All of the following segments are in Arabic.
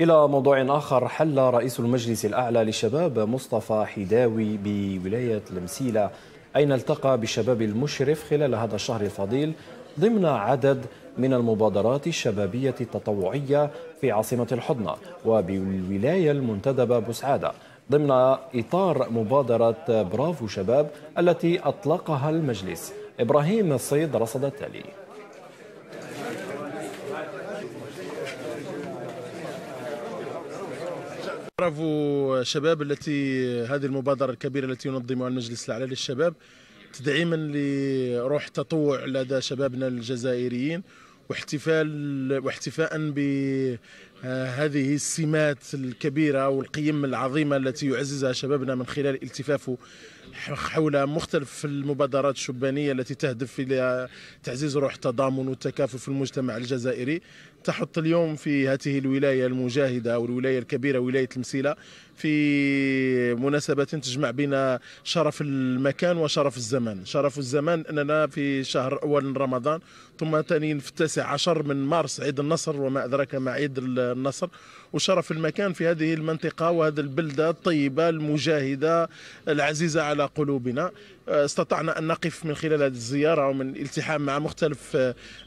إلى موضوع آخر، حل رئيس المجلس الأعلى للشباب مصطفى حداوي بولاية المسيلة أين التقى بالشباب المشرف خلال هذا الشهر الفضيل ضمن عدد من المبادرات الشبابية التطوعية في عاصمة الحضنة وبالولاية المنتدبة بوسعادة ضمن إطار مبادرة برافو شباب التي أطلقها المجلس. إبراهيم الصيد رصد التالي. برافو شباب التي هذه المبادرة الكبيرة التي ينظمها المجلس الأعلى للشباب تدعيما لروح تطوع لدى شبابنا الجزائريين واحتفاء بهذه السمات الكبيرة والقيم العظيمة التي يعززها شبابنا من خلال التفافه حول مختلف المبادرات الشبانية التي تهدف إلى تعزيز روح التضامن والتكافل في المجتمع الجزائري. تحط اليوم في هذه الولاية المجاهدة والولاية الكبيرة ولاية المسيلة في مناسبة تجمع بين شرف المكان وشرف الزمان. شرف الزمان أننا في شهر أول من رمضان ثم ثانيا في 19 من مارس عيد النصر وما أدراك ما عيد النصر، وشرف المكان في هذه المنطقة وهذه البلدة الطيبة المجاهدة العزيزة على قلوبنا. استطعنا أن نقف من خلال هذه الزيارة ومن الالتحام مع مختلف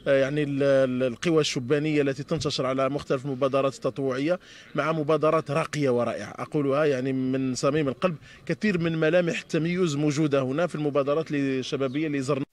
يعني القوى الشبانية التي تنتشر على مختلف المبادرات التطوعية مع مبادرات راقية ورائعة، أقولها يعني من صميم القلب. كثير من ملامح التميز موجودة هنا في المبادرات الشبابية اللي زرنا.